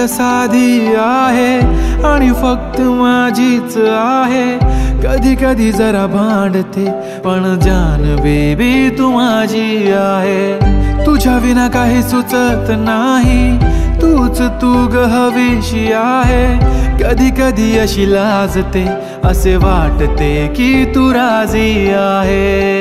ग साधी आहे आणि फक्त माझीच आहे. कधी कधी जरा भांडते पण जान बेबी तू माझी आहे. तुझ्या विना काही सुचत नाही, तूच तू ग हवीशी आहे. कधी कधी अशी लाजते असे वाटते की तू राजी आहे.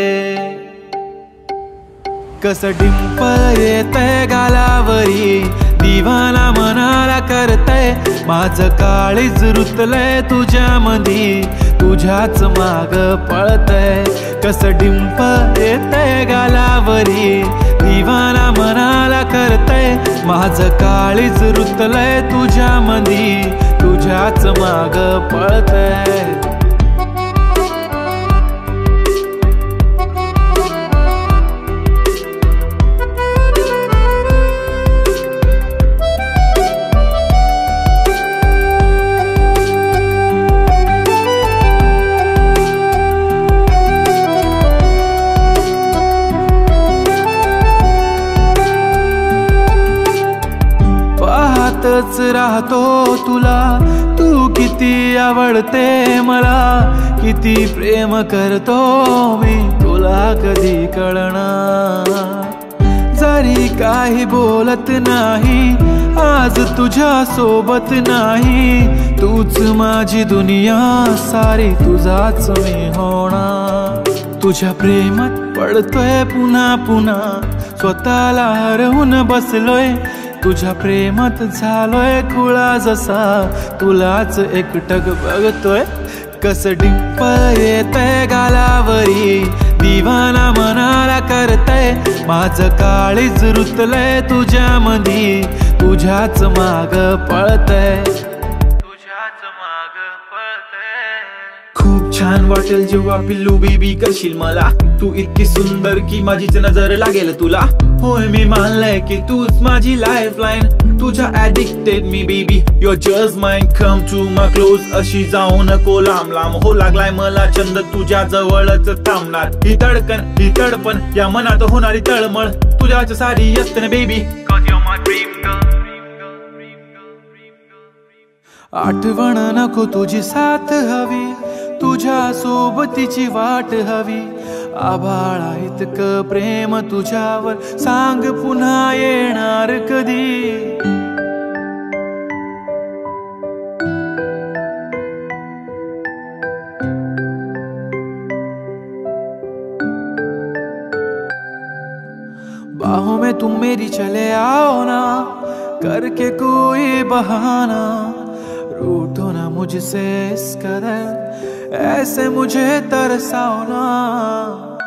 कसं डिंपल येतंय गालावरी, दिवाना मनाला करतय. माझं काळीज रुतलंय तुझ्यामधी, तुझ्याच माग पळतय. कसं डिंपल येतंय गालावरी, दिवाना मनाला करतय. माझं काळीज रुतलंय तुझ्यामधी, तुझ्याच माग पळतय. राहतो तुला, तू किती आवडते मला. किती प्रेम करतो मी तुला कधी कळणार. जरी काही बोलत नाही आज तुझ्या सोबत नाही. तूच माझी दुनिया सारी, तुझाच मी होणार. तुझ्या प्रेमात पडतोय पुन्हा पुन्हा, स्वतःला हरवून बसलोय. तुझ्या प्रेमात झालोय खुळा जसा, तुलाच एकटक बघतोय. कसं डिंपल येतंय गालावरी, दिवाना मनाला करतय. माझं काळीज रुतलंय तुझ्यामधी, तुझ्याच माग पळतय. खूप छान वाटेल जेव्हा पिल्लू बेबी करशील मला. तू इतकी सुंदर की माझीच नजर लागेल तुला. होय मी मानलंय की तूच माझी लाईफलाईन. तुझ्या ॲडिक्टेड मी baby, your just mine. Come to my close, अशी जाऊ नको लांब लांब. हो लागलाय मला छंद तुझ्या जवळच थांबणार. ही धडकन ही तडपण या मनात होणारी तळमळ, तुझ्याच सारी असते ना बेबी. आठवण नको तुझी साथ हवी, तुझ्या सोबतीची वाट हवी. आभाळा इतकं प्रेम तुझ्यावर, सांग पुन्हा येणार कधी. बाहों में तुम मेरी चले आओ ना, करके कोई बहाना. रूठो ना मुझसे इस कदर, ऐसे मुझे तरसाओ ना.